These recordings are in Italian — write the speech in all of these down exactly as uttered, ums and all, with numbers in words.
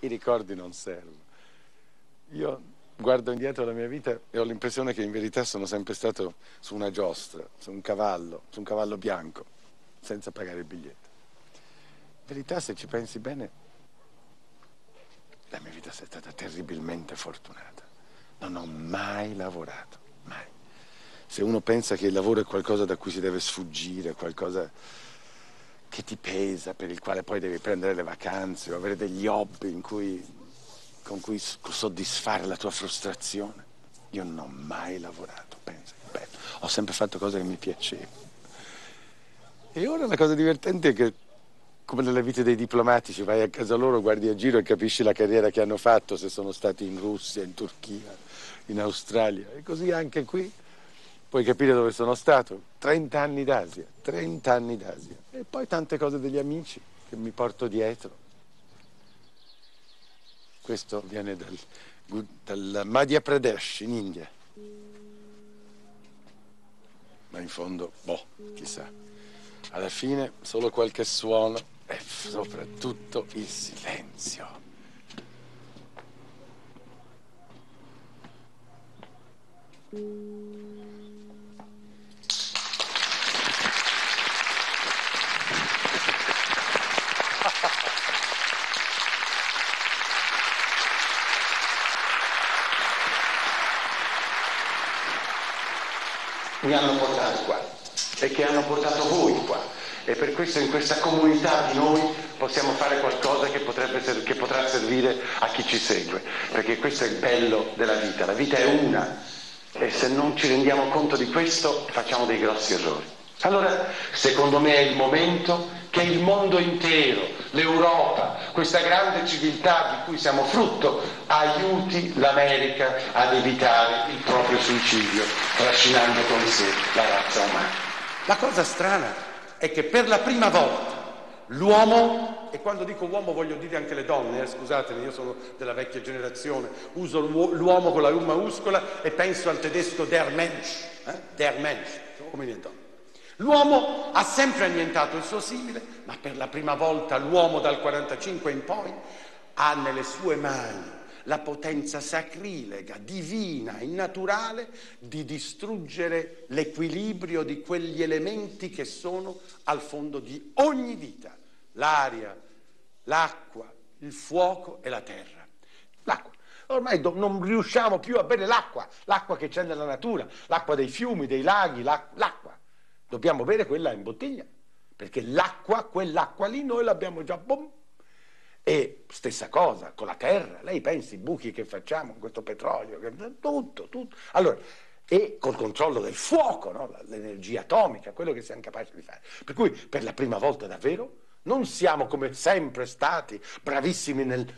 i ricordi non servono. Io guardo indietro la mia vita e ho l'impressione che in verità sono sempre stato su una giostra, su un cavallo, su un cavallo bianco, senza pagare il biglietto. In verità, se ci pensi bene, la mia vita è stata terribilmente fortunata. Non ho mai lavorato, mai. Se uno pensa che il lavoro è qualcosa da cui si deve sfuggire, qualcosa che ti pesa, per il quale poi devi prendere le vacanze o avere degli hobby in cui, con cui soddisfare la tua frustrazione, io non ho mai lavorato, pensa, beh, ho sempre fatto cose che mi piacevano. E ora la cosa divertente è che, come nella vita dei diplomatici, vai a casa loro, guardi a giro e capisci la carriera che hanno fatto, se sono stati in Russia, in Turchia, in Australia. E così anche qui puoi capire dove sono stato. trenta anni d'Asia, trenta anni d'Asia. E poi tante cose degli amici che mi porto dietro. Questo viene dal, dal Madhya Pradesh, in India. Ma in fondo, boh, chissà. Alla fine solo qualche suono. E soprattutto il silenzio. Mi hanno portato qua e che hanno portato voi qua. E per questo in questa comunità di noi possiamo fare qualcosa che, potrebbe, che potrà servire a chi ci segue, perché questo è il bello della vita, la vita è una e se non ci rendiamo conto di questo facciamo dei grossi errori. Allora, secondo me è il momento che il mondo intero, l'Europa, questa grande civiltà di cui siamo frutto, aiuti l'America ad evitare il proprio suicidio, trascinando con sé la razza umana. La cosa strana è che per la prima volta l'uomo, e quando dico uomo voglio dire anche le donne, eh, scusatemi, io sono della vecchia generazione, uso l'uomo con la U maiuscola e penso al tedesco der Mensch, eh? der Mensch, uomini e donne. L'uomo ha sempre annientato il suo simile, ma per la prima volta l'uomo dal quarantacinque in poi ha nelle sue mani la potenza sacrilega, divina, innaturale, di distruggere l'equilibrio di quegli elementi che sono al fondo di ogni vita, l'aria, l'acqua, il fuoco e la terra. L'acqua. Ormai non riusciamo più a bere l'acqua, l'acqua che c'è nella natura, l'acqua dei fiumi, dei laghi, l'acqua. Dobbiamo bere quella in bottiglia, perché l'acqua, quell'acqua lì noi l'abbiamo già bombata. E stessa cosa con la terra, lei pensi i buchi che facciamo con questo petrolio, tutto, tutto. Allora, e col controllo del fuoco, no? L'energia atomica, quello che siamo capaci di fare. Per cui per la prima volta davvero non siamo come sempre stati bravissimi nel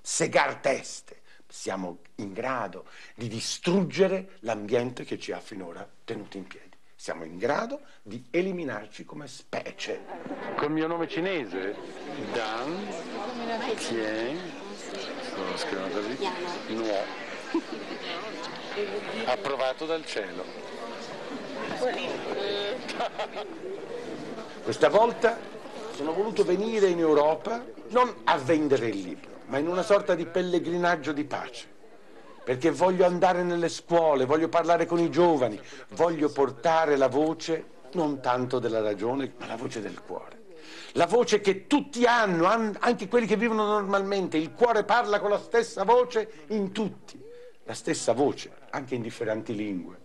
segar teste, siamo in grado di distruggere l'ambiente che ci ha finora tenuti in piedi. Siamo in grado di eliminarci come specie. Col mio nome cinese, Dan Qiang, sono schermato lì, no, approvato dal cielo. Questa volta sono voluto venire in Europa non a vendere il libro, ma in una sorta di pellegrinaggio di pace. Perché voglio andare nelle scuole, voglio parlare con i giovani, voglio portare la voce non tanto della ragione, ma la voce del cuore. La voce che tutti hanno, anche quelli che vivono normalmente, il cuore parla con la stessa voce in tutti, la stessa voce, anche in differenti lingue.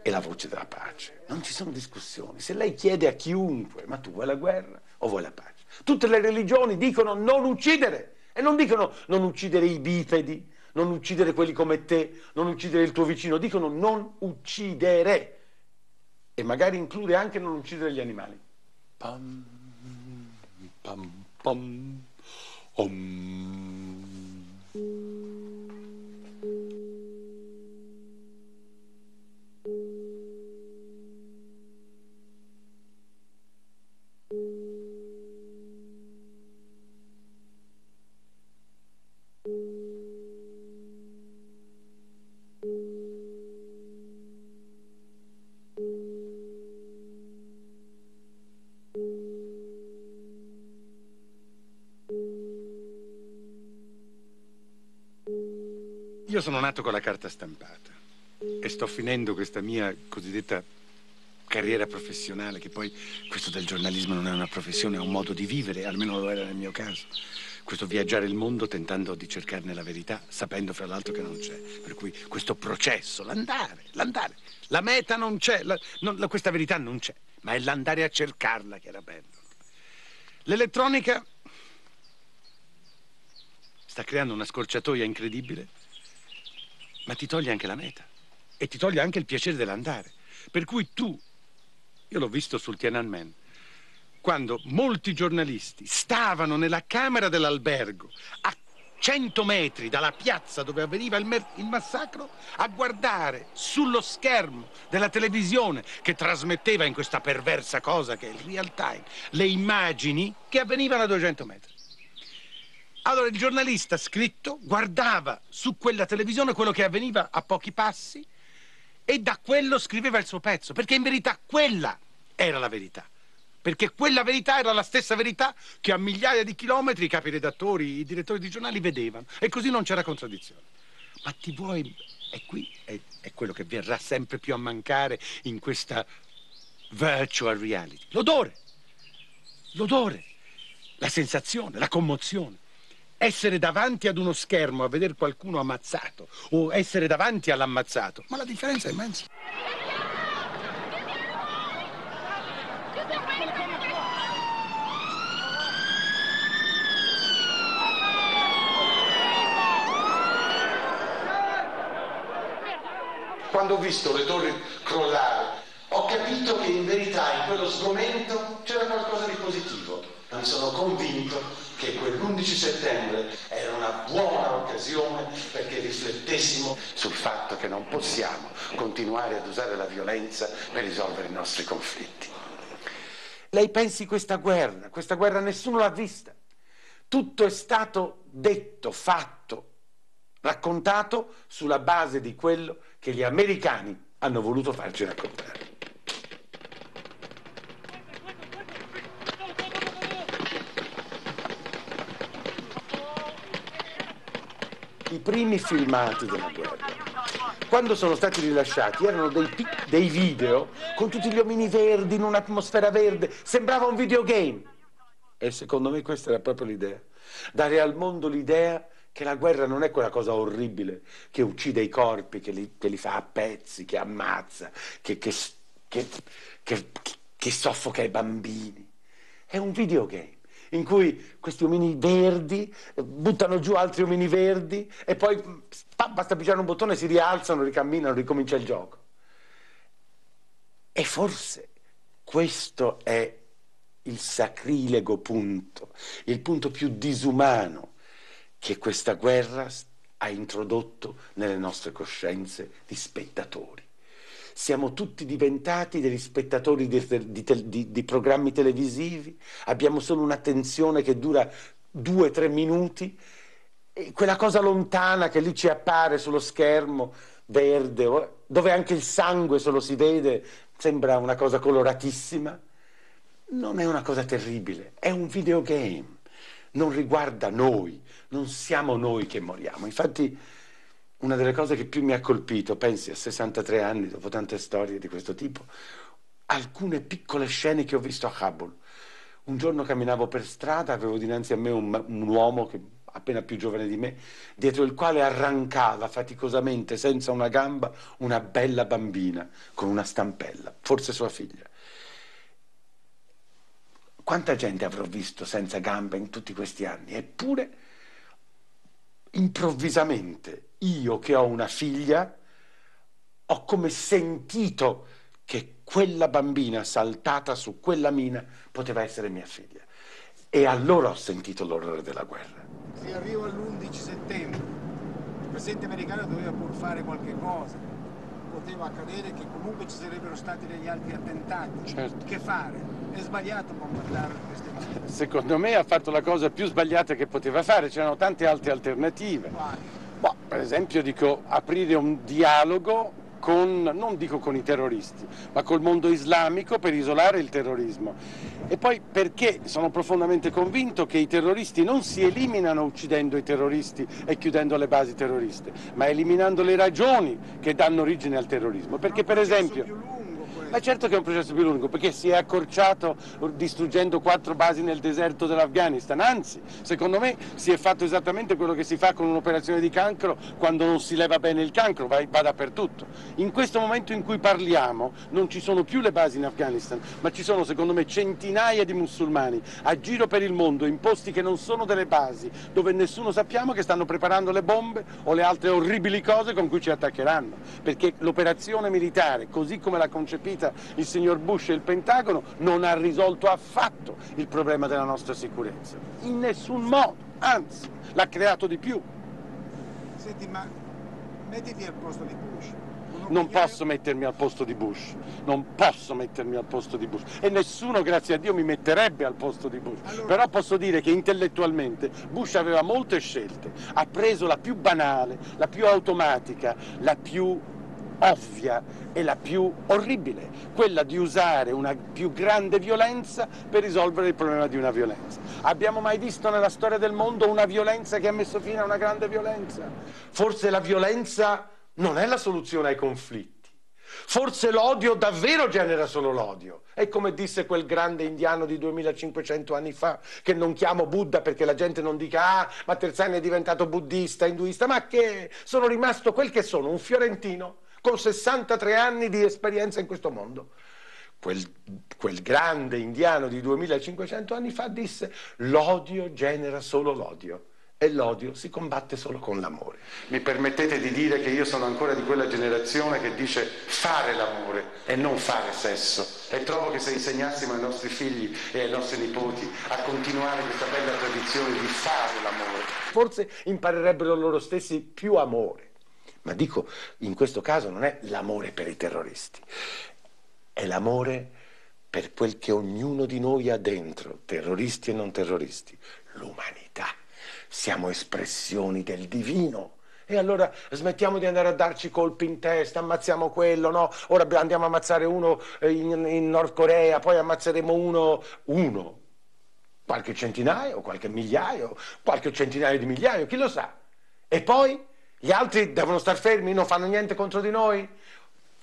È la voce della pace, non ci sono discussioni. Se lei chiede a chiunque, ma tu vuoi la guerra o vuoi la pace? Tutte le religioni dicono non uccidere e non dicono non uccidere i bipedi, non uccidere quelli come te, non uccidere il tuo vicino, dicono non uccidere. E magari include anche non uccidere gli animali. Pam, pam, pam, om. Io sono nato con la carta stampata e sto finendo questa mia cosiddetta carriera professionale, che poi questo del giornalismo non è una professione, è un modo di vivere, almeno lo era nel mio caso. Questo viaggiare il mondo tentando di cercarne la verità, sapendo fra l'altro che non c'è. Per cui questo processo, l'andare, l'andare, la meta non c'è, la, non, la, questa verità non c'è, ma è l'andare a cercarla che era bello. L'elettronica sta creando una scorciatoia incredibile, ma ti toglie anche la meta e ti toglie anche il piacere dell'andare. Per cui tu, io l'ho visto sul Tiananmen, quando molti giornalisti stavano nella camera dell'albergo a cento metri dalla piazza dove avveniva il, il massacro a guardare sullo schermo della televisione che trasmetteva in questa perversa cosa che è il real time le immagini che avvenivano a duecento metri. Allora il giornalista scritto guardava su quella televisione quello che avveniva a pochi passi e da quello scriveva il suo pezzo, perché in verità quella era la verità. Perché quella verità era la stessa verità che a migliaia di chilometri i capi redattori, i direttori di giornali vedevano. E così non c'era contraddizione. Ma ti vuoi... E qui è, è quello che verrà sempre più a mancare in questa virtual reality. L'odore. L'odore. La sensazione, la commozione. Essere davanti ad uno schermo a vedere qualcuno ammazzato o essere davanti all'ammazzato. Ma la differenza è immensa. Quando ho visto le torri crollare, ho capito che in verità in quello sgomento c'era qualcosa di positivo. Mi sono convinto che quell'undici settembre era una buona occasione perché riflettessimo sul fatto che non possiamo continuare ad usare la violenza per risolvere i nostri conflitti. Lei pensi questa guerra, questa guerra nessuno l'ha vista. Tutto è stato detto, fatto, raccontato sulla base di quello che gli americani hanno voluto farci raccontare. I primi filmati della guerra, quando sono stati rilasciati, erano dei, dei video con tutti gli omini verdi in un'atmosfera verde, sembrava un videogame. E secondo me questa era proprio l'idea, dare al mondo l'idea che la guerra non è quella cosa orribile che uccide i corpi, che li, che li fa a pezzi, che ammazza, che, che, che, che, che soffoca i bambini. È un videogame in cui questi omini verdi buttano giù altri omini verdi e poi pa, basta pigiare un bottone, si rialzano, ricamminano, ricomincia il gioco. E forse questo è il sacrilego punto, il punto più disumano che questa guerra ha introdotto nelle nostre coscienze di spettatori. Siamo tutti diventati degli spettatori di, di, di, di programmi televisivi, abbiamo solo un'attenzione che dura due, tre minuti, e quella cosa lontana che lì ci appare sullo schermo verde, dove anche il sangue se lo si vede, sembra una cosa coloratissima, non è una cosa terribile, è un videogame. Non riguarda noi, non siamo noi che moriamo. Infatti una delle cose che più mi ha colpito, pensi a sessantatré anni, dopo tante storie di questo tipo, alcune piccole scene che ho visto a Kabul. Un giorno camminavo per strada, avevo dinanzi a me un, un uomo che, appena più giovane di me, dietro il quale arrancava faticosamente, senza una gamba, una bella bambina con una stampella, forse sua figlia. Quanta gente avrò visto senza gambe in tutti questi anni? Eppure, improvvisamente, io che ho una figlia, ho come sentito che quella bambina saltata su quella mina poteva essere mia figlia. E allora ho sentito l'orrore della guerra. Si arriva all'undici settembre, il presidente americano doveva pur fare qualche cosa. Poteva accadere che comunque ci sarebbero stati degli altri attentati. Certo. Che fare? È sbagliato bombardare queste cose. Secondo me ha fatto la cosa più sbagliata che poteva fare, c'erano tante altre alternative. Boh, per esempio dico aprire un dialogo con, non dico con i terroristi, ma col mondo islamico per isolare il terrorismo. E poi perché sono profondamente convinto che i terroristi non si eliminano uccidendo i terroristi e chiudendo le basi terroriste, ma eliminando le ragioni che danno origine al terrorismo. Perché per esempio... Ma certo che è un processo più lungo, perché si è accorciato distruggendo quattro basi nel deserto dell'Afghanistan, anzi, secondo me si è fatto esattamente quello che si fa con un'operazione di cancro quando non si leva bene il cancro, va, va dappertutto. In questo momento in cui parliamo non ci sono più le basi in Afghanistan, ma ci sono secondo me centinaia di musulmani a giro per il mondo, in posti che non sono delle basi, dove nessuno sappiamo che stanno preparando le bombe o le altre orribili cose con cui ci attaccheranno, perché l'operazione militare, così come la concepita il signor Bush e il Pentagono, non ha risolto affatto il problema della nostra sicurezza, in nessun modo, anzi, l'ha creato di più. Senti, ma mettiti al posto di Bush. Non posso mettermi al posto di Bush, non posso mettermi al posto di Bush e nessuno, grazie a Dio, mi metterebbe al posto di Bush. Allora... Però posso dire che intellettualmente Bush aveva molte scelte, ha preso la più banale, la più automatica, la più ovvia e la più orribile, quella di usare una più grande violenza per risolvere il problema di una violenza. Abbiamo mai visto nella storia del mondo una violenza che ha messo fine a una grande violenza? Forse la violenza non è la soluzione ai conflitti. Forse l'odio davvero genera solo l'odio. È come disse quel grande indiano di duemilacinquecento anni fa, che non chiamo Buddha perché la gente non dica «Ah, ma Terzani è diventato buddista, induista», ma che sono rimasto quel che sono, un fiorentino con sessantatré anni di esperienza in questo mondo. Quel, quel grande indiano di duemilacinquecento anni fa disse l'odio genera solo l'odio e l'odio si combatte solo con l'amore. Mi permettete di dire che io sono ancora di quella generazione che dice fare l'amore e non fare sesso, e trovo che se insegnassimo ai nostri figli e ai nostri nipoti a continuare questa bella tradizione di fare l'amore, forse imparerebbero loro stessi più amore. Ma dico, in questo caso non è l'amore per i terroristi, è l'amore per quel che ognuno di noi ha dentro, terroristi e non terroristi, l'umanità. Siamo espressioni del divino. E allora smettiamo di andare a darci colpi in testa, ammazziamo quello, no? Ora andiamo a ammazzare uno in, in Nord Corea, poi ammazzeremo uno, uno, qualche centinaio, qualche migliaio, qualche centinaio di migliaio, chi lo sa? E poi... Gli altri devono star fermi, non fanno niente contro di noi.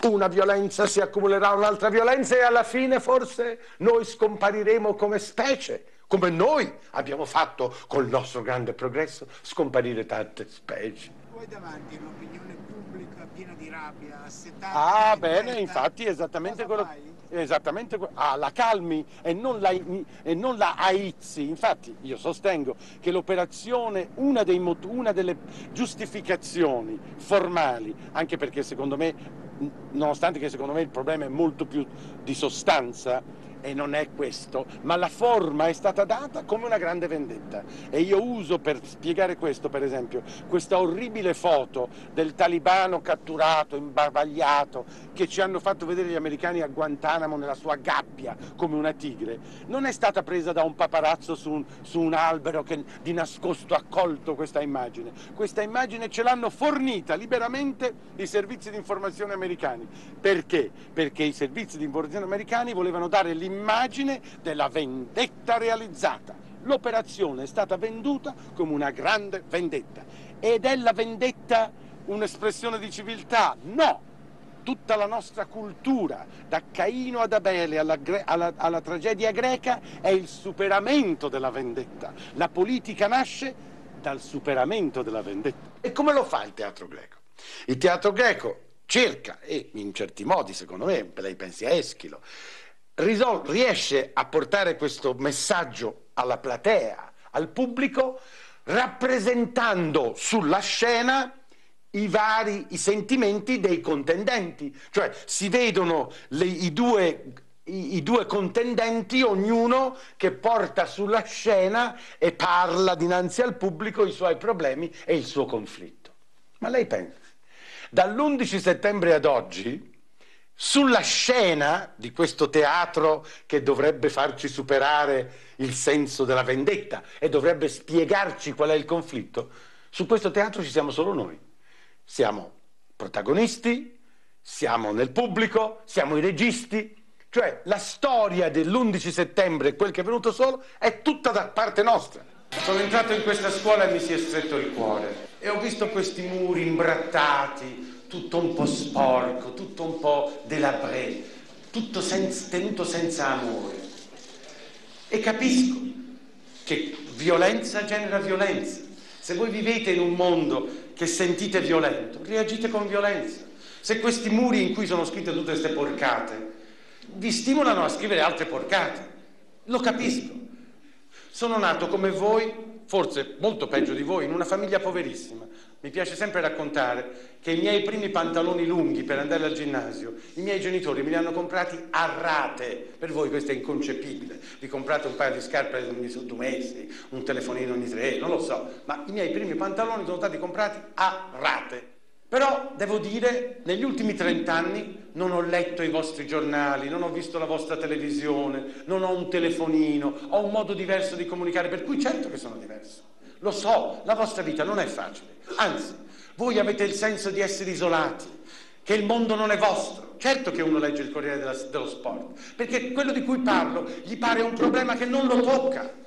Una violenza si accumulerà un'altra violenza e alla fine forse noi scompariremo come specie, come noi abbiamo fatto col nostro grande progresso, scomparire tante specie. Poi davanti un'opinione pubblica piena di rabbia, assetata. Ah, bene, libertà. Infatti esattamente quello fai? Esattamente, ah, la calmi e non la, e non la aizzi. Infatti io sostengo che l'operazione, una, una delle giustificazioni formali, anche perché secondo me, nonostante che secondo me il problema è molto più di sostanza e non è questo, ma la forma è stata data come una grande vendetta. E io uso per spiegare questo, per esempio, questa orribile foto del talibano catturato, imbavagliato, che ci hanno fatto vedere gli americani a Guantanamo nella sua gabbia come una tigre. Non è stata presa da un paparazzo su un, su un albero che di nascosto ha colto questa immagine. Questa immagine ce l'hanno fornita liberamente i servizi di informazione americani. Perché? Perché i servizi di informazione americani volevano dare l'immagine Immagine della vendetta realizzata. L'operazione è stata venduta come una grande vendetta. Ed è la vendetta un'espressione di civiltà? No! Tutta la nostra cultura, da Caino ad Abele alla, alla, alla tragedia greca, è il superamento della vendetta. La politica nasce dal superamento della vendetta. E come lo fa il teatro greco? Il teatro greco cerca, e in certi modi, secondo me, lei pensi a Eschilo, Risol- riesce a portare questo messaggio alla platea, al pubblico, rappresentando sulla scena i vari i sentimenti dei contendenti, cioè si vedono le, i, due, i, i due contendenti, ognuno che porta sulla scena e parla dinanzi al pubblico i suoi problemi e il suo conflitto. Ma lei pensa, dall'undici settembre ad oggi, sulla scena di questo teatro che dovrebbe farci superare il senso della vendetta e dovrebbe spiegarci qual è il conflitto, su questo teatro ci siamo solo noi. Siamo protagonisti, siamo nel pubblico, siamo i registi, cioè la storia dell'undici settembre e quel che è venuto solo è tutta da parte nostra. Sono entrato in questa scuola e mi si è stretto il cuore e ho visto questi muri imbrattati, tutto un po' sporco, tutto un po' délabré, tutto senza, tenuto senza amore. E capisco che violenza genera violenza. Se voi vivete in un mondo che sentite violento, reagite con violenza. Se questi muri in cui sono scritte tutte queste porcate vi stimolano a scrivere altre porcate, lo capisco. Sono nato come voi, forse molto peggio di voi, in una famiglia poverissima. Mi piace sempre raccontare che i miei primi pantaloni lunghi per andare al ginnasio, i miei genitori me li hanno comprati a rate. Per voi questo è inconcepibile. Vi comprate un paio di scarpe ogni due mesi, un telefonino ogni tre, non lo so. Ma i miei primi pantaloni sono stati comprati a rate. Però devo dire, negli ultimi trent'anni non ho letto i vostri giornali, non ho visto la vostra televisione, non ho un telefonino, ho un modo diverso di comunicare, per cui certo che sono diverso. Lo so, la vostra vita non è facile. Anzi, voi avete il senso di essere isolati, che il mondo non è vostro. Certo che uno legge il Corriere dello Sport, perché quello di cui parlo gli pare un problema che non lo tocca.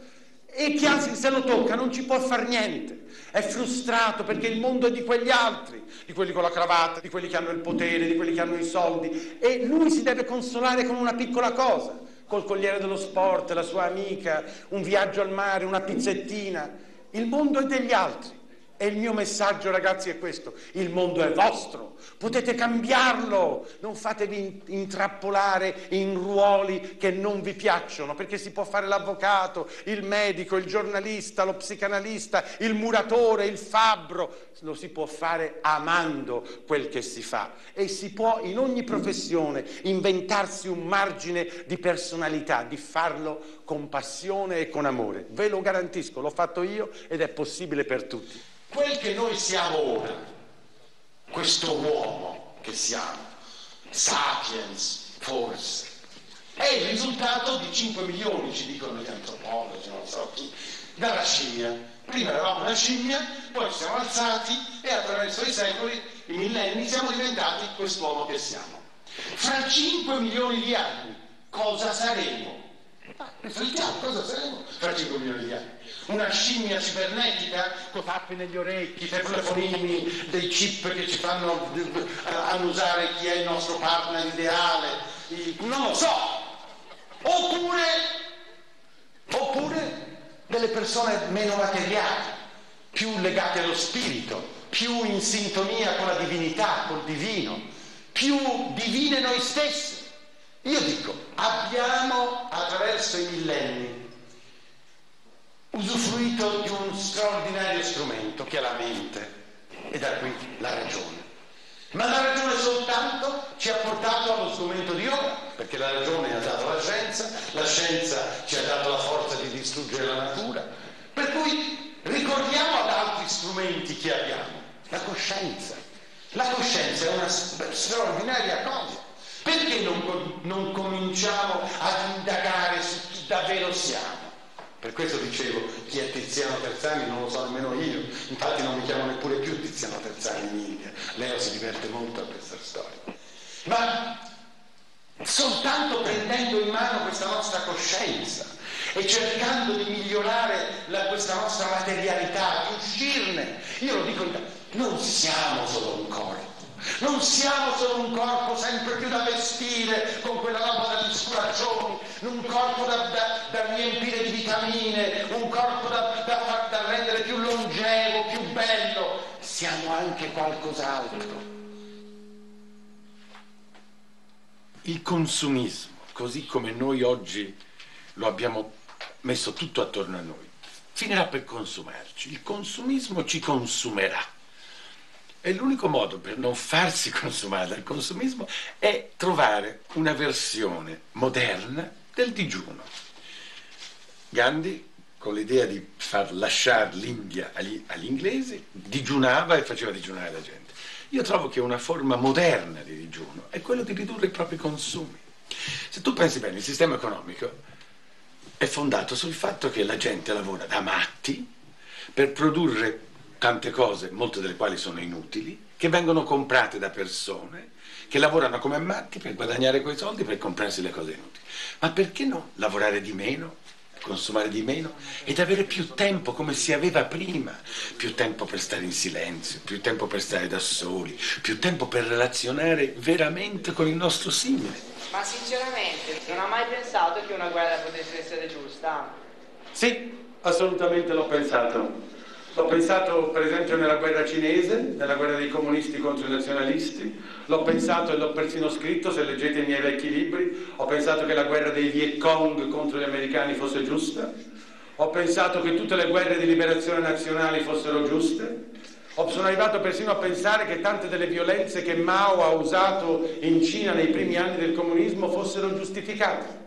E chi anzi se lo tocca non ci può far niente, è frustrato perché il mondo è di quegli altri, di quelli con la cravatta, di quelli che hanno il potere, di quelli che hanno i soldi, e lui si deve consolare con una piccola cosa, col Corriere dello Sport, la sua amica, un viaggio al mare, una pizzettina. Il mondo è degli altri e il mio messaggio, ragazzi, è questo: il mondo è vostro, potete cambiarlo, non fatevi intrappolare in ruoli che non vi piacciono, perché si può fare l'avvocato, il medico, il giornalista, lo psicanalista, il muratore, il fabbro. Lo si può fare amando quel che si fa, e si può in ogni professione inventarsi un margine di personalità, di farlo con passione e con amore. Ve lo garantisco, l'ho fatto io ed è possibile per tutti. Quel che noi siamo ora, questo uomo che siamo, sapiens forse, è il risultato di cinque milioni, ci dicono gli antropologi, non so chi, dalla scimmia. Prima eravamo una scimmia, poi siamo alzati e attraverso i secoli, i millenni, siamo diventati quest'uomo che siamo. Fra cinque milioni di anni cosa saremo? Ah, riflettiamo, cosa saremo fra cinque milioni di anni? Una scimmia cibernetica con tappi negli orecchi, telefonini, dei chip che ci fanno annusare chi è il nostro partner ideale, non lo so, oppure oppure delle persone meno materiali, più legate allo spirito, più in sintonia con la divinità, col divino, più divine noi stessi. Io dico, abbiamo attraverso i millenni usufruito di un straordinario strumento che è la mente, e da qui la ragione. Ma la ragione soltanto ci ha portato allo strumento di ora, perché la ragione ha dato la scienza, la scienza ci ha dato la forza di distruggere la natura, per cui ricordiamo ad altri strumenti che abbiamo, la coscienza. La coscienza è una straordinaria cosa. Perché non, non cominciamo ad indagare su chi davvero siamo? Per questo dicevo, chi è Tiziano Terzani non lo so nemmeno io, infatti non mi chiamo neppure più Tiziano Terzani in India. Leo si diverte molto a questa storia. Ma soltanto prendendo in mano questa nostra coscienza e cercando di migliorare la, questa nostra materialità, di uscirne, io lo dico, non siamo solo un corpo. Non siamo solo un corpo sempre più da vestire con quella roba dagli sculaccioni, un corpo da, da, da riempire di vitamine, un corpo da, da, far, da rendere più longevo, più bello. Siamo anche qualcos'altro. Il consumismo, così come noi oggi lo abbiamo messo tutto attorno a noi, finirà per consumarci. Il consumismo ci consumerà. E l'unico modo per non farsi consumare dal consumismo è trovare una versione moderna del digiuno. Gandhi, con l'idea di far lasciare l'India agli, agli inglesi, digiunava e faceva digiunare la gente. Io trovo che una forma moderna di digiuno è quella di ridurre i propri consumi. Se tu pensi bene, il sistema economico è fondato sul fatto che la gente lavora da matti per produrre tante cose, molte delle quali sono inutili, che vengono comprate da persone che lavorano come matti per guadagnare quei soldi, per comprarsi le cose inutili. Ma perché no? Lavorare di meno, consumare di meno ed avere più tempo come si aveva prima, più tempo per stare in silenzio, più tempo per stare da soli, più tempo per relazionare veramente con il nostro simile. Ma sinceramente non ha mai pensato che una guerra potesse essere giusta? Sì, assolutamente l'ho pensato. L'ho pensato per esempio nella guerra cinese, nella guerra dei comunisti contro i nazionalisti, l'ho pensato e l'ho persino scritto, se leggete i miei vecchi libri, ho pensato che la guerra dei Viet Cong contro gli americani fosse giusta, ho pensato che tutte le guerre di liberazione nazionali fossero giuste, sono arrivato persino a pensare che tante delle violenze che Mao ha usato in Cina nei primi anni del comunismo fossero giustificate.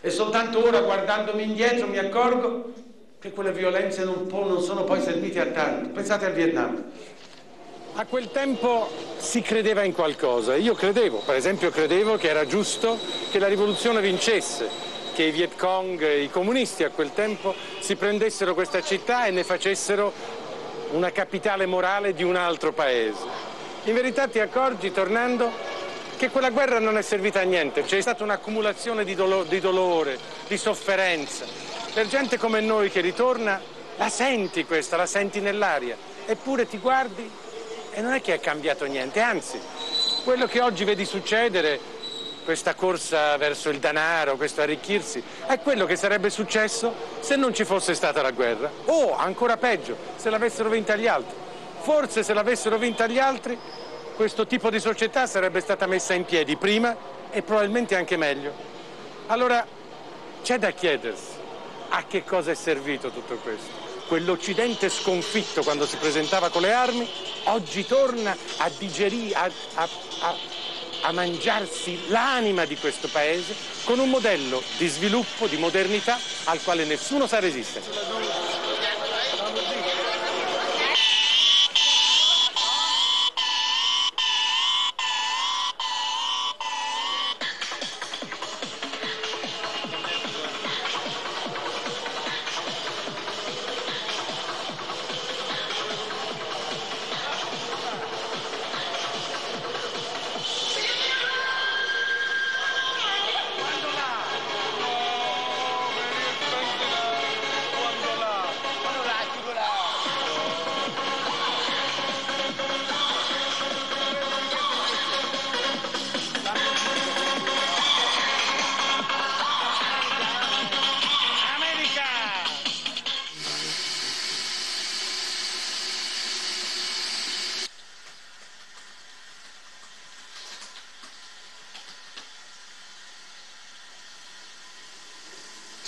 E soltanto ora, guardandomi indietro, mi accorgo che quelle violenze non, po- non sono poi servite a tanto. Pensate al Vietnam. A quel tempo si credeva in qualcosa. Io credevo, per esempio credevo che era giusto che la rivoluzione vincesse, che i Viet Cong, i comunisti a quel tempo, si prendessero questa città e ne facessero una capitale morale di un altro paese. In verità ti accorgi, tornando, che quella guerra non è servita a niente. C'è stata un'accumulazione di, dolo- di dolore, di sofferenza. Per gente come noi che ritorna, la senti questa, la senti nell'aria, eppure ti guardi e non è che è cambiato niente, anzi, quello che oggi vedi succedere, questa corsa verso il denaro, questo arricchirsi, è quello che sarebbe successo se non ci fosse stata la guerra, o ancora peggio, se l'avessero vinta gli altri. Forse se l'avessero vinta gli altri, questo tipo di società sarebbe stata messa in piedi prima e probabilmente anche meglio. Allora c'è da chiedersi: a che cosa è servito tutto questo? Quell'Occidente sconfitto quando si presentava con le armi, oggi torna a digerire, a, a, a, a mangiarsi l'anima di questo paese con un modello di sviluppo, di modernità al quale nessuno sa resistere.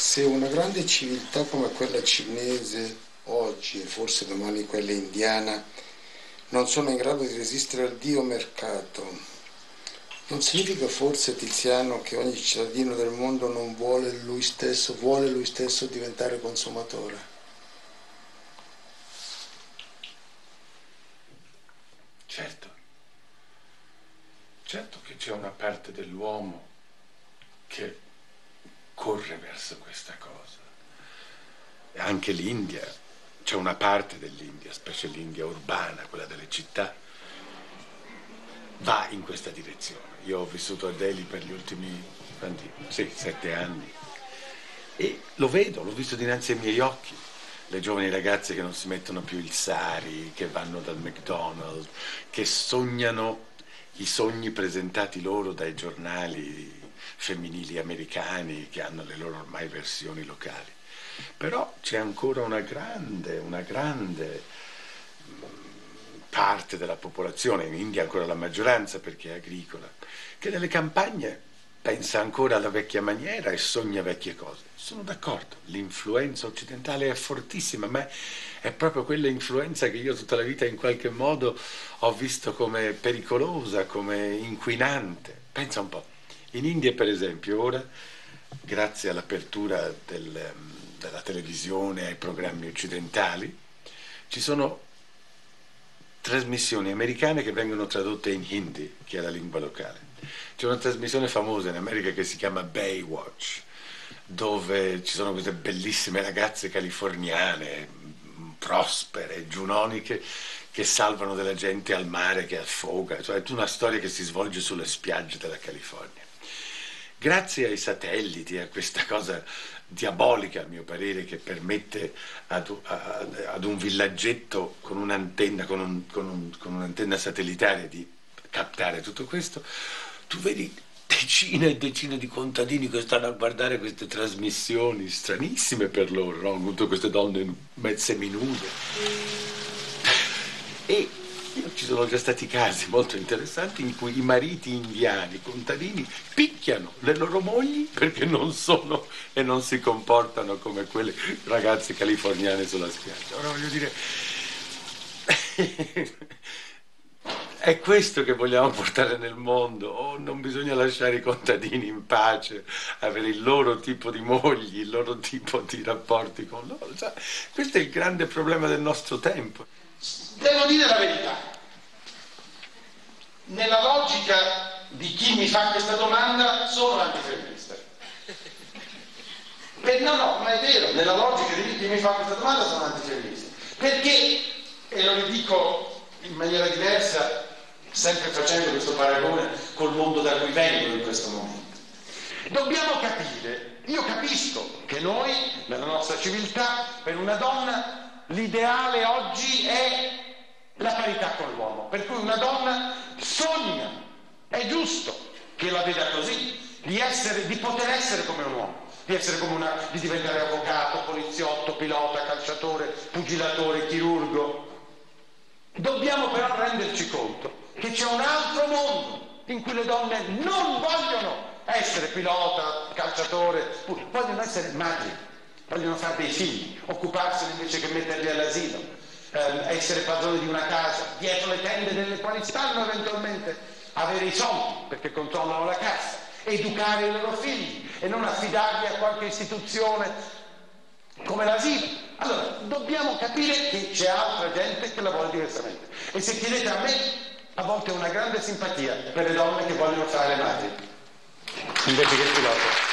Se una grande civiltà come quella cinese oggi, e forse domani quella indiana, non sono in grado di resistere al dio mercato, non significa forse, Tiziano, che ogni cittadino del mondo non vuole lui stesso, vuole lui stesso diventare consumatore? Certo, certo che c'è una parte dell'uomo che corre verso questa cosa. Anche l'India, c'è una parte dell'India, specie l'India urbana, quella delle città, va in questa direzione. Io ho vissuto a Delhi per gli ultimi quanti, sì, sette anni e lo vedo, l'ho visto dinanzi ai miei occhi. Le giovani ragazze che non si mettono più il sari, che vanno dal McDonald's, che sognano i sogni presentati loro dai giornali femminili americani, che hanno le loro ormai versioni locali. Però c'è ancora una grande, una grande parte della popolazione, in India ancora la maggioranza perché è agricola, che nelle campagne pensa ancora alla vecchia maniera e sogna vecchie cose. Sono d'accordo, l'influenza occidentale è fortissima, ma è proprio quella influenza che io tutta la vita in qualche modo ho visto come pericolosa, come inquinante. Pensa un po'. In India, per esempio, ora, grazie all'apertura del, della televisione ai programmi occidentali, ci sono trasmissioni americane che vengono tradotte in hindi, che è la lingua locale. C'è una trasmissione famosa in America che si chiama Baywatch, dove ci sono queste bellissime ragazze californiane, prospere, giunoniche, che salvano della gente al mare che affoga, cioè è una storia che si svolge sulle spiagge della California. Grazie ai satelliti, a questa cosa diabolica a mio parere che permette ad, a, ad un villaggetto con un'antenna con un, con un, con un'antenna satellitare di captare tutto questo, tu vedi decine e decine di contadini che stanno a guardare queste trasmissioni stranissime per loro, no? Tutte queste donne mezze minude. E ci sono già stati casi molto interessanti in cui i mariti indiani, contadini, picchiano le loro mogli perché non sono e non si comportano come quelle ragazze californiane sulla spiaggia. Ora voglio dire, è questo che vogliamo portare nel mondo. Oh, non bisogna lasciare i contadini in pace, avere il loro tipo di mogli, il loro tipo di rapporti con loro. Cioè, questo è il grande problema del nostro tempo. Devo dire la verità, nella logica di chi mi fa questa domanda sono antifemminista. Per, no, no, ma è vero, nella logica di chi mi fa questa domanda sono antifemminista. Perché, e lo ridico in maniera diversa, sempre facendo questo paragone col mondo da cui vengo in questo momento, dobbiamo capire, io capisco che noi, nella nostra civiltà, per una donna l'ideale oggi è la parità con l'uomo, per cui una donna sogna, è giusto che la veda così, di, essere, di poter essere come un uomo, di, essere come una, di diventare avvocato, poliziotto, pilota, calciatore, pugilatore, chirurgo. Dobbiamo però renderci conto che c'è un altro mondo in cui le donne non vogliono essere pilota, calciatore, vogliono essere madri. Vogliono fare dei figli, occuparsene invece che metterli all'asilo, ehm, essere padroni di una casa, dietro le tende nelle quali stanno eventualmente, avere i soldi perché controllano la cassa, educare i loro figli e non affidarli a qualche istituzione come l'asilo. Allora, dobbiamo capire che c'è altra gente che la vuole diversamente. E se chiedete a me, a volte ho una grande simpatia per le donne che vogliono fare le madri, invece che il pilota.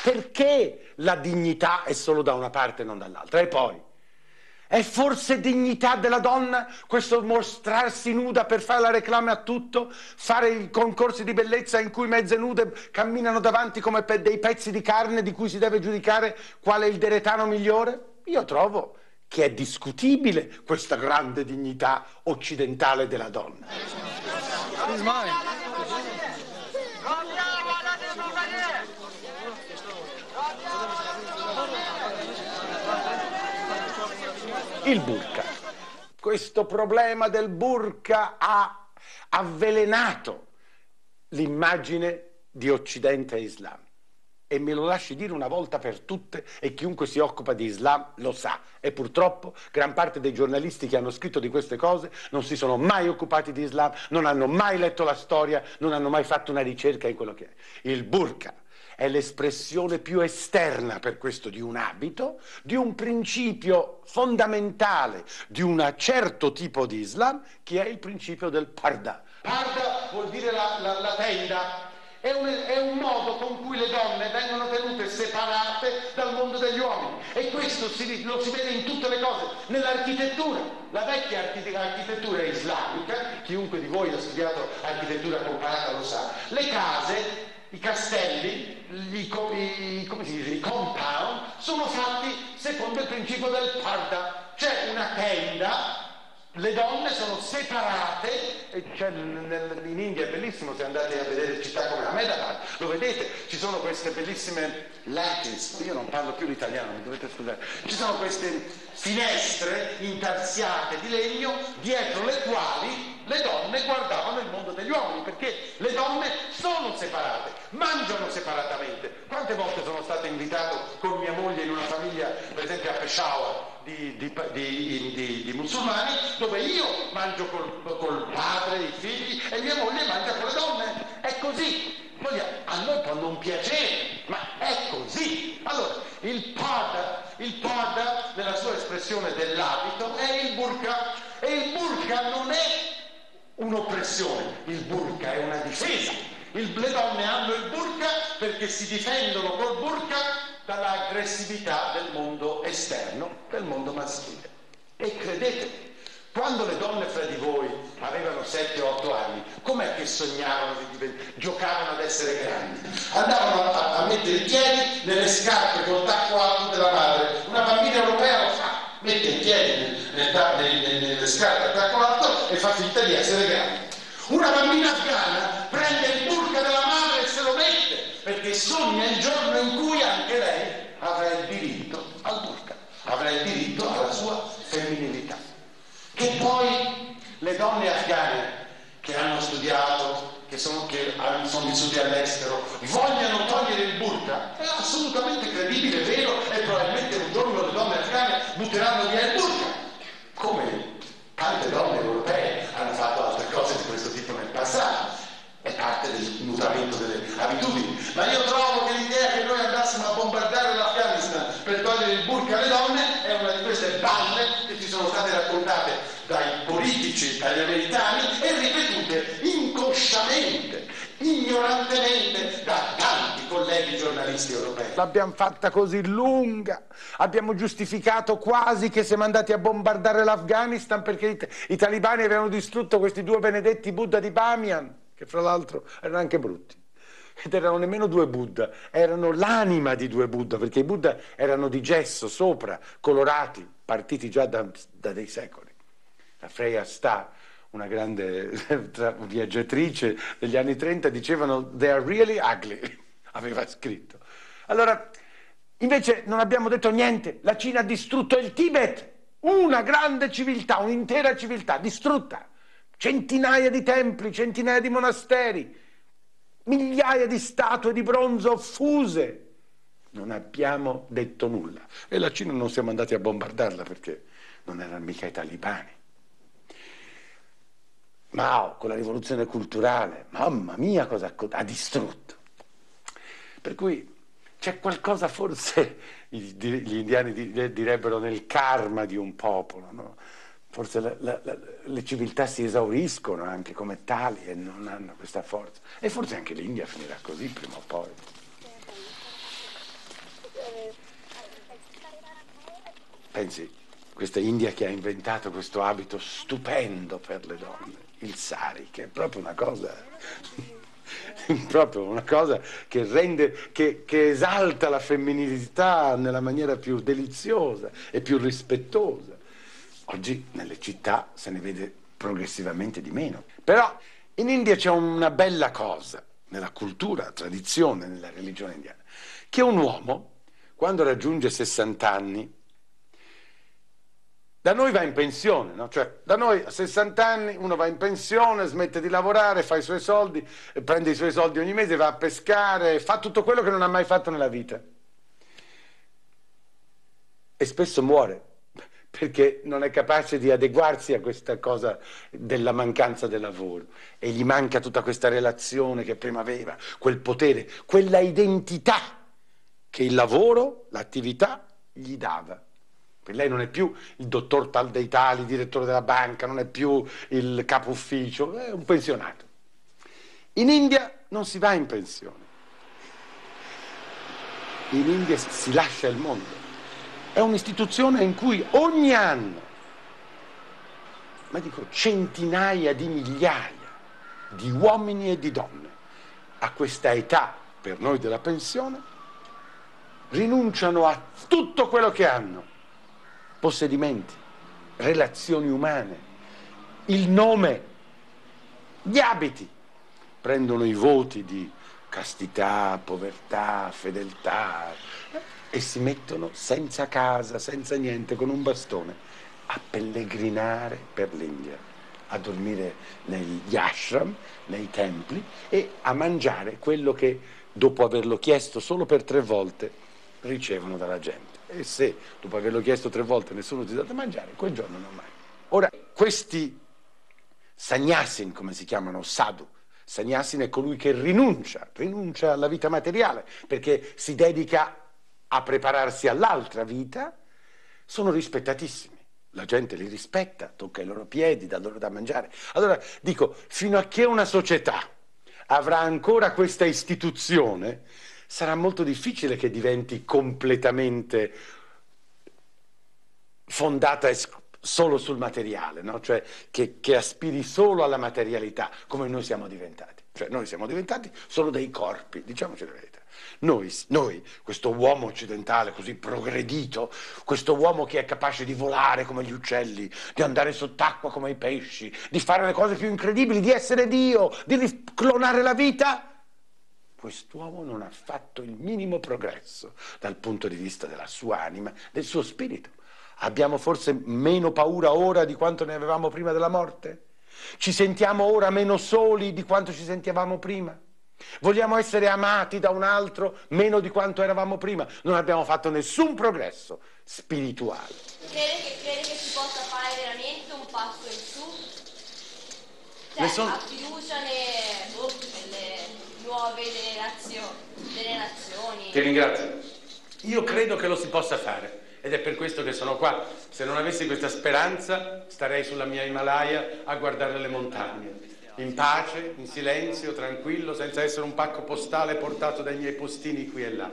Perché la dignità è solo da una parte e non dall'altra? E poi, è forse dignità della donna questo mostrarsi nuda per fare la reclame a tutto, fare i concorsi di bellezza in cui mezze nude camminano davanti come pe- dei pezzi di carne di cui si deve giudicare qual è il deretano migliore? Io trovo che è discutibile questa grande dignità occidentale della donna. Il burka. Questo problema del burka ha avvelenato l'immagine di Occidente e Islam. E me lo lasci dire una volta per tutte, e chiunque si occupa di Islam lo sa. E purtroppo gran parte dei giornalisti che hanno scritto di queste cose non si sono mai occupati di Islam, non hanno mai letto la storia, non hanno mai fatto una ricerca in quello che è. Il burka è l'espressione più esterna per questo di un abito, di un principio fondamentale di un certo tipo di Islam, che è il principio del parda. Parda vuol dire la, la, la tenda, è un, è un modo con cui le donne vengono tenute separate dal mondo degli uomini, e questo si, lo si vede in tutte le cose, nell'architettura, la vecchia archite- architettura islamica, chiunque di voi ha studiato architettura comparata lo sa, le case, i castelli, gli, i, come si dice, i compound sono fatti secondo il principio del parda, c'è una tenda, le donne sono separate, e c'è nel, in India è bellissimo, se andate a vedere città come Ahmedabad lo vedete, ci sono queste bellissime lattice, io non parlo più l'italiano, mi dovete scusare, ci sono queste finestre intarsiate di legno dietro le quali le donne guardavano il mondo degli uomini, perché le donne sono separate, mangiano separatamente. Quante volte sono stato invitato con mia moglie in una famiglia, per esempio a Peshawar, di, di, di, di, di musulmani, dove io mangio col, col padre, i figli, e mia moglie mangia con le donne. È così. A noi può non piacere, ma è così. Allora, il parda, il parda nella sua espressione dell'abito è il burka, e il burka non è un'oppressione, il burka è una difesa. Il, le donne hanno il burka perché si difendono col burka dall'aggressività del mondo esterno, del mondo maschile. E credetemi, quando le donne fra di voi avevano sette otto anni, com'è che sognavano, di divent... giocavano ad essere grandi? Andavano a, a mettere i piedi nelle scarpe col tacco alto della madre. Una bambina europea lo fa, mette i piedi nel, nel, nel, nelle scarpe a tacco alto e fa finta di essere grande. Una bambina afghana prende il burka della madre e se lo mette, perché sogna il giorno in cui anche lei avrà il diritto al burka, avrà il diritto alla sua femminilità. Che poi le donne afghane che hanno studiato, che sono, che sono vissute all'estero, vogliano togliere il burka, è assolutamente credibile, vero, e probabilmente un giorno le donne afghane butteranno via il burka, come tante donne europee hanno fatto altre cose di questo tipo nel passato. È parte del mutamento delle abitudini. Ma io trovo che l'idea che noi andassimo a bombardare l'Afghanistan per togliere il burka alle donne è una di queste balle che ci sono state raccontate dai politici, dagli americani, e ripetute inconsciamente, ignorantemente da tanti colleghi giornalisti europei. L'abbiamo fatta così lunga, abbiamo giustificato quasi che siamo andati a bombardare l'Afghanistan perché i talibani avevano distrutto questi due benedetti Buddha di Bamian, che fra l'altro erano anche brutti, ed erano nemmeno due Buddha, erano l'anima di due Buddha, perché i Buddha erano di gesso sopra, colorati, partiti già da, da dei secoli. La Freya Star, una grande viaggiatrice degli anni trenta, dicevano "they are really ugly", aveva scritto. Allora, invece non abbiamo detto niente, la Cina ha distrutto il Tibet, una grande civiltà, un'intera civiltà distrutta, centinaia di templi, centinaia di monasteri, migliaia di statue di bronzo fuse. Non abbiamo detto nulla, e la Cina non siamo andati a bombardarla perché non erano mica i talibani. Mao, con la rivoluzione culturale, mamma mia cosa ha distrutto. Per cui c'è qualcosa, forse gli indiani direbbero, nel karma di un popolo, no? Forse la, la, la, le civiltà si esauriscono anche come tali e non hanno questa forza. E forse anche l'India finirà così prima o poi. Pensi, questa India che ha inventato questo abito stupendo per le donne, il sari, che è proprio una cosa, proprio una cosa che rende, che, che esalta la femminilità nella maniera più deliziosa e più rispettosa. Oggi nelle città se ne vede progressivamente di meno. Però in India c'è una bella cosa, nella cultura, tradizione, nella religione indiana, che un uomo, quando raggiunge sessanta anni, da noi va in pensione, no? Cioè, da noi a sessanta anni uno va in pensione, smette di lavorare, fa i suoi soldi, prende i suoi soldi ogni mese, va a pescare, fa tutto quello che non ha mai fatto nella vita. E spesso muore, perché non è capace di adeguarsi a questa cosa della mancanza del lavoro, e gli manca tutta questa relazione che prima aveva, quel potere, quella identità che il lavoro, l'attività gli dava. Per lei non è più il dottor tal dei tali, il direttore della banca, non è più il capo ufficio, è un pensionato. In India non si va in pensione, in India si lascia il mondo. È un'istituzione in cui ogni anno, ma dico centinaia di migliaia di uomini e di donne, a questa età per noi della pensione, rinunciano a tutto quello che hanno, possedimenti, relazioni umane, il nome, gli abiti, prendono i voti di castità, povertà, fedeltà, e si mettono senza casa, senza niente, con un bastone, a pellegrinare per l'India, a dormire negli ashram, nei templi, e a mangiare quello che, dopo averlo chiesto solo per tre volte, ricevono dalla gente. E se dopo averlo chiesto tre volte nessuno ti dà da mangiare, quel giorno non mai. Ora, questi sannyasin, come si chiamano, sadhu, sannyasin è colui che rinuncia, rinuncia alla vita materiale, perché si dedica a prepararsi all'altra vita, sono rispettatissimi. La gente li rispetta, tocca i loro piedi, dà loro da mangiare. Allora, dico, fino a che una società avrà ancora questa istituzione, sarà molto difficile che diventi completamente fondata solo sul materiale, no? Cioè che, che aspiri solo alla materialità, come noi siamo diventati. Cioè noi siamo diventati solo dei corpi, diciamoci la verità. Noi, noi, questo uomo occidentale così progredito, questo uomo che è capace di volare come gli uccelli, di andare sott'acqua come i pesci, di fare le cose più incredibili, di essere Dio, di clonare la vita, quest'uomo non ha fatto il minimo progresso dal punto di vista della sua anima, del suo spirito. Abbiamo forse meno paura ora di quanto ne avevamo prima della morte? Ci sentiamo ora meno soli di quanto ci sentivamo prima? Vogliamo essere amati da un altro meno di quanto eravamo prima? Non abbiamo fatto nessun progresso spirituale. Crede che, crede che si possa fare veramente un passo in su? Cioè, ne son... a fiducia nelle, boh, nelle nuove generazioni, generazioni. Ti ringrazio. Io credo che lo si possa fare. Ed è per questo che sono qua. Se non avessi questa speranza, starei sulla mia Himalaya a guardare le montagne, in pace, in silenzio, tranquillo, senza essere un pacco postale portato dai miei postini qui e là.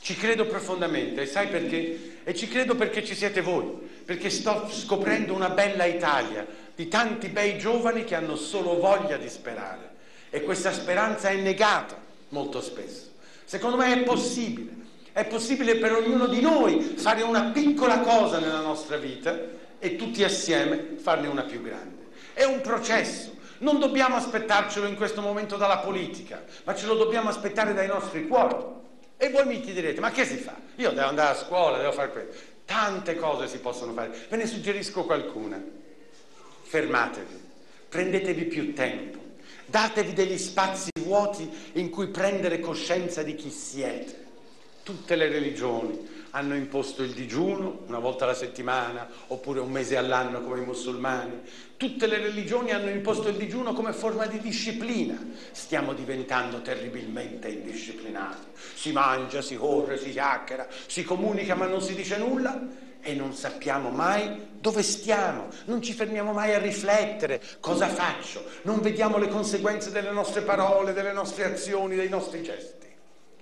Ci credo profondamente, e sai perché? E ci credo perché ci siete voi, perché sto scoprendo una bella Italia, di tanti bei giovani che hanno solo voglia di sperare. E questa speranza è negata molto spesso. Secondo me è possibile. È possibile per ognuno di noi fare una piccola cosa nella nostra vita e tutti assieme farne una più grande. È un processo, non dobbiamo aspettarcelo in questo momento dalla politica, ma ce lo dobbiamo aspettare dai nostri cuori. E voi mi chiederete, ma che si fa? Io devo andare a scuola, devo fare questo. Tante cose si possono fare, ve ne suggerisco qualcuna. Fermatevi, prendetevi più tempo, datevi degli spazi vuoti in cui prendere coscienza di chi siete. Tutte le religioni hanno imposto il digiuno una volta alla settimana oppure un mese all'anno come i musulmani. Tutte le religioni hanno imposto il digiuno come forma di disciplina. Stiamo diventando terribilmente indisciplinati. Si mangia, si corre, si chiacchiera, si comunica ma non si dice nulla e non sappiamo mai dove stiamo. Non ci fermiamo mai a riflettere cosa faccio. Non vediamo le conseguenze delle nostre parole, delle nostre azioni, dei nostri gesti.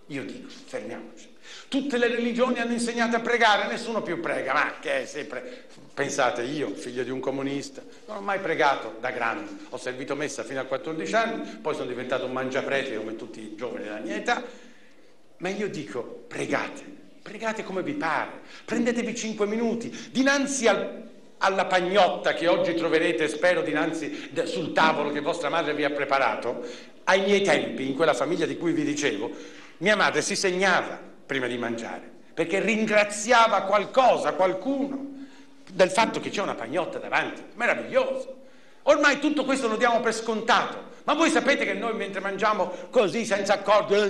Io dico, fermiamoci. Tutte le religioni hanno insegnato a pregare, nessuno più prega, ma che è sempre... Pensate, io, figlio di un comunista, non ho mai pregato da grande, ho servito messa fino a quattordici anni, poi sono diventato un mangiaprete come tutti i giovani della mia età, ma io dico, pregate, pregate come vi pare, prendetevi cinque minuti, dinanzi al... alla pagnotta che oggi troverete, spero, dinanzi sul tavolo che vostra madre vi ha preparato, ai miei tempi, in quella famiglia di cui vi dicevo, mia madre si segnava prima di mangiare, perché ringraziava qualcosa, qualcuno, del fatto che c'è una pagnotta davanti, meraviglioso. Ormai tutto questo lo diamo per scontato, ma voi sapete che noi mentre mangiamo così, senza accordo,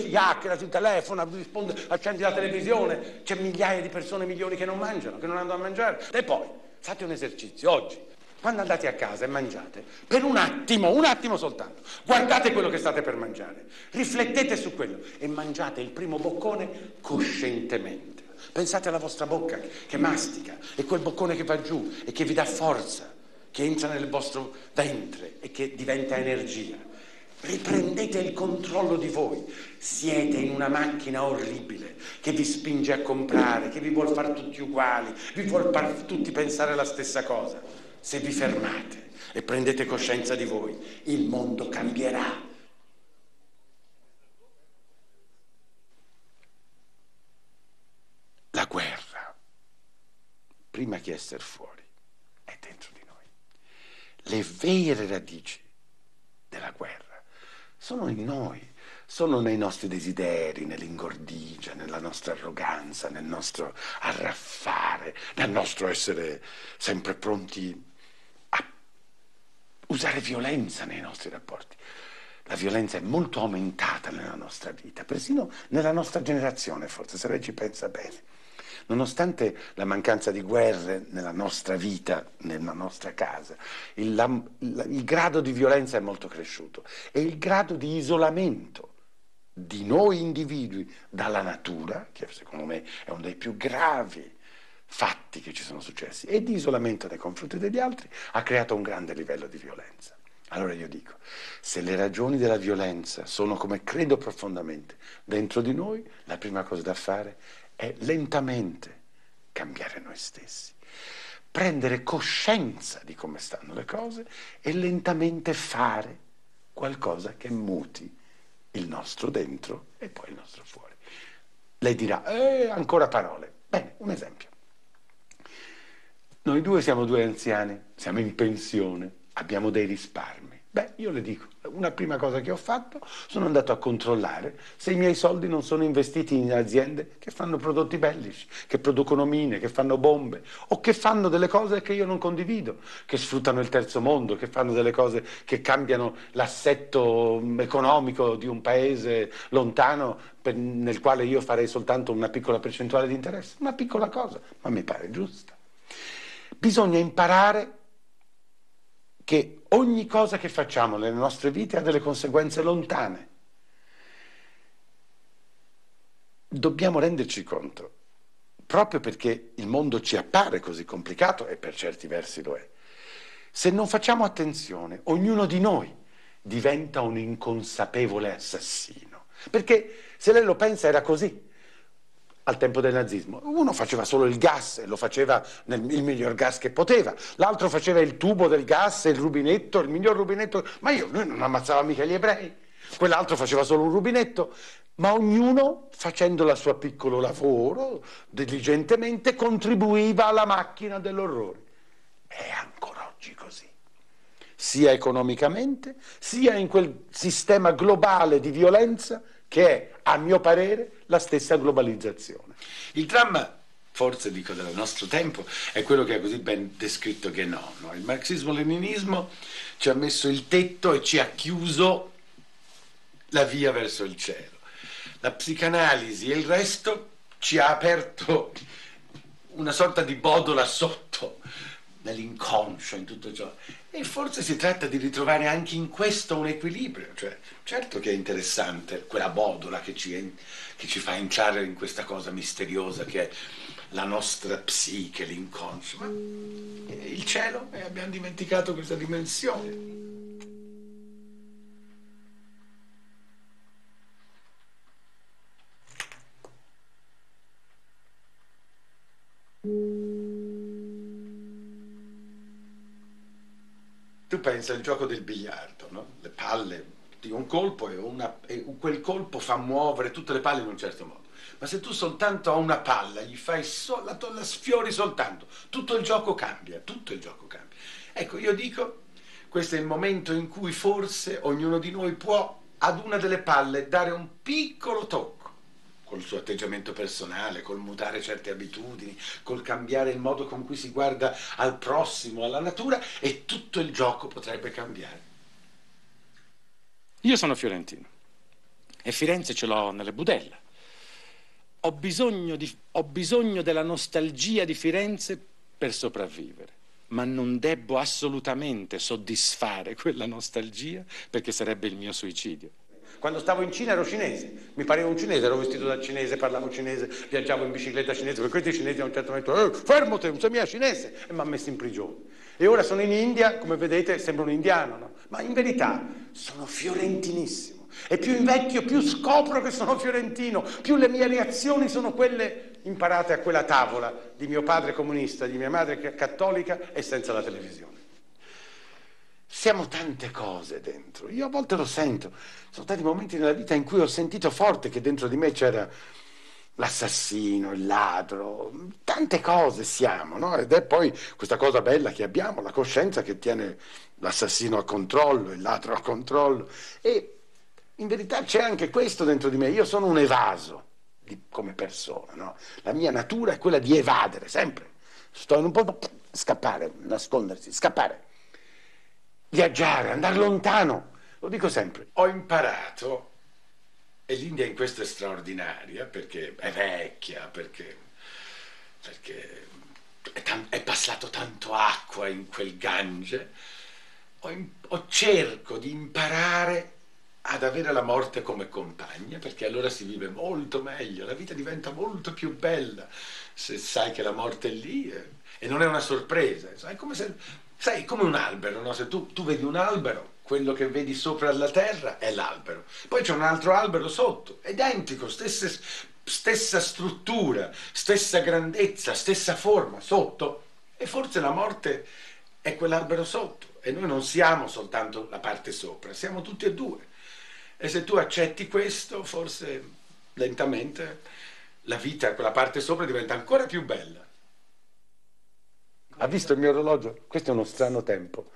si chiacchiera, si telefona, risponde, accendi la televisione, c'è migliaia di persone, milioni che non mangiano, che non andano a mangiare. E poi, fate un esercizio oggi, quando andate a casa e mangiate, per un attimo, un attimo soltanto, guardate quello che state per mangiare, riflettete su quello e mangiate il primo boccone coscientemente. Pensate alla vostra bocca che mastica, e quel boccone che va giù e che vi dà forza, che entra nel vostro ventre e che diventa energia. Riprendete il controllo di voi. Siete in una macchina orribile che vi spinge a comprare, che vi vuol far tutti uguali, vi vuol far tutti pensare la stessa cosa. Se vi fermate e prendete coscienza di voi, il mondo cambierà. La guerra, prima che essere fuori, è dentro di noi. Le vere radici della guerra sono in noi, sono nei nostri desideri, nell'ingordigia, nella nostra arroganza, nel nostro arraffare, nel nostro essere sempre pronti a usare violenza nei nostri rapporti. La violenza è molto aumentata nella nostra vita, persino nella nostra generazione, forse, se lei ci pensa bene. Nonostante la mancanza di guerre nella nostra vita, nella nostra casa, il, la, il grado di violenza è molto cresciuto e il grado di isolamento di noi individui dalla natura, che secondo me è uno dei più gravi fatti che ci sono successi, e di isolamento nei confronti degli altri, ha creato un grande livello di violenza. Allora io dico, se le ragioni della violenza sono, come credo profondamente, dentro di noi, la prima cosa da fare è lentamente cambiare noi stessi, prendere coscienza di come stanno le cose e lentamente fare qualcosa che muti il nostro dentro e poi il nostro fuori. Lei dirà, eh, ancora parole. Bene, un esempio. Noi due siamo due anziani, siamo in pensione, abbiamo dei risparmi. Beh, io le dico, una prima cosa che ho fatto, sono andato a controllare se i miei soldi non sono investiti in aziende che fanno prodotti bellici, che producono mine, che fanno bombe, o che fanno delle cose che io non condivido, che sfruttano il terzo mondo, che fanno delle cose che cambiano l'assetto economico di un paese lontano per, nel quale io farei soltanto una piccola percentuale di interesse. Una piccola cosa, ma mi pare giusta. Bisogna imparare che ogni cosa che facciamo nelle nostre vite ha delle conseguenze lontane. Dobbiamo renderci conto, proprio perché il mondo ci appare così complicato, e per certi versi lo è, se non facciamo attenzione, ognuno di noi diventa un inconsapevole assassino. Perché se lei lo pensa era così. Al tempo del nazismo, uno faceva solo il gas e lo faceva nel, il miglior gas che poteva, l'altro faceva il tubo del gas e il rubinetto, il miglior rubinetto, ma io, lui non ammazzava mica gli ebrei, quell'altro faceva solo un rubinetto, ma ognuno facendo il suo piccolo lavoro, diligentemente contribuiva alla macchina dell'orrore. È ancora oggi così, sia economicamente, sia in quel sistema globale di violenza che è, a mio parere, la stessa globalizzazione. Il dramma, forse dico, del nostro tempo è quello che è così ben descritto che no, no? Il marxismo-leninismo ci ha messo il tetto e ci ha chiuso la via verso il cielo. La psicanalisi e il resto ci ha aperto una sorta di bodola sotto, nell'inconscio, in tutto ciò. E forse si tratta di ritrovare anche in questo un equilibrio, cioè certo che è interessante quella bodola che ci, che ci fa entrare in questa cosa misteriosa che è la nostra psiche, l'inconscio, ma il cielo, e abbiamo dimenticato questa dimensione. Tu pensa al gioco del biliardo, no? Le palle di un colpo e, una, e quel colpo fa muovere tutte le palle in un certo modo. Ma se tu soltanto a una palla gli fai so, la, la sfiori soltanto, tutto il gioco cambia, tutto il gioco cambia. Ecco, io dico, questo è il momento in cui forse ognuno di noi può ad una delle palle dare un piccolo tocco, col suo atteggiamento personale, col mutare certe abitudini, col cambiare il modo con cui si guarda al prossimo, alla natura, e tutto il gioco potrebbe cambiare. Io sono fiorentino e Firenze ce l'ho nelle budella. Ho bisogno, di, ho bisogno della nostalgia di Firenze per sopravvivere, ma non debbo assolutamente soddisfare quella nostalgia perché sarebbe il mio suicidio. Quando stavo in Cina ero cinese, mi pareva un cinese, ero vestito da cinese, parlavo cinese, viaggiavo in bicicletta cinese, perché questi cinesi a un certo momento hanno detto eh, fermate, non sei mia cinese, e mi ha messo in prigione. E ora sono in India, come vedete sembro un indiano, no? Ma in verità sono fiorentinissimo, e più invecchio più scopro che sono fiorentino, più le mie reazioni sono quelle imparate a quella tavola di mio padre comunista, di mia madre cattolica e senza la televisione. Siamo tante cose dentro, io a volte lo sento, sono stati momenti nella vita in cui ho sentito forte che dentro di me c'era l'assassino, il ladro, tante cose siamo, no? Ed è poi questa cosa bella che abbiamo, la coscienza che tiene l'assassino a controllo, il ladro a controllo, e in verità c'è anche questo dentro di me, io sono un evaso di, come persona, no? La mia natura è quella di evadere, sempre, sto in un po' scappare, nascondersi, scappare. Viaggiare, andare lontano, lo dico sempre. Ho imparato, e l'India in questo è straordinaria, perché è vecchia, perché, perché è, è passato tanto acqua in quel Gange, ho, in ho cerco di imparare ad avere la morte come compagna, perché allora si vive molto meglio, la vita diventa molto più bella, se sai che la morte è lì, e, e non è una sorpresa, è come se... Sai, come un albero, no? Se tu, tu vedi un albero quello che vedi sopra la terra è l'albero, poi c'è un altro albero sotto, identico, stesse, stessa struttura, stessa grandezza, stessa forma sotto, e forse la morte è quell'albero sotto e noi non siamo soltanto la parte sopra, siamo tutti e due, e se tu accetti questo forse lentamente la vita, quella parte sopra, diventa ancora più bella. Ha visto il mio orologio? Questo è uno strano tempo.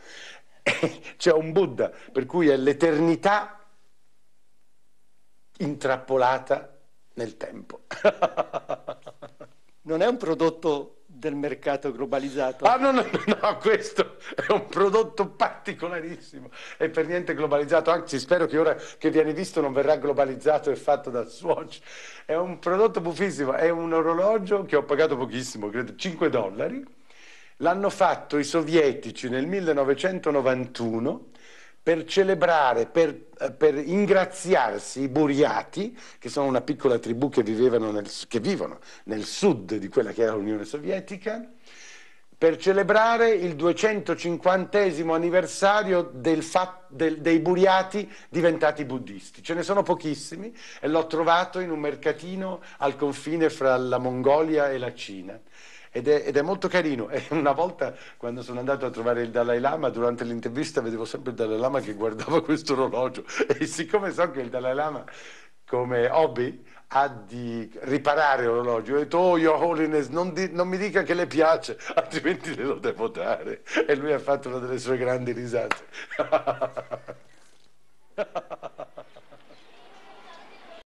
C'è un Buddha, per cui è l'eternità intrappolata nel tempo. Non è un prodotto del mercato globalizzato? Ah no, no, no, questo è un prodotto particolarissimo, è per niente globalizzato, anzi spero che ora che viene visto non verrà globalizzato e fatto da Swatch. È un prodotto buffissimo, è un orologio che ho pagato pochissimo, credo cinque dollari, l'hanno fatto i sovietici nel millenovecentonovantuno per celebrare, per, per ingraziarsi i Buriati, che sono una piccola tribù che, vivevano nel, che vivono nel sud di quella che era l'Unione Sovietica, per celebrare il duecentocinquantesimo anniversario del fa, del, dei Buriati diventati buddisti. Ce ne sono pochissimi e l'ho trovato in un mercatino al confine fra la Mongolia e la Cina. Ed è, ed è molto carino. E una volta, quando sono andato a trovare il Dalai Lama, durante l'intervista vedevo sempre il Dalai Lama che guardava questo orologio, e siccome so che il Dalai Lama come hobby ha di riparare orologio, ho detto: oh, Your Holiness, non, di, non mi dica che le piace, altrimenti le lo devo dare. E lui ha fatto una delle sue grandi risate.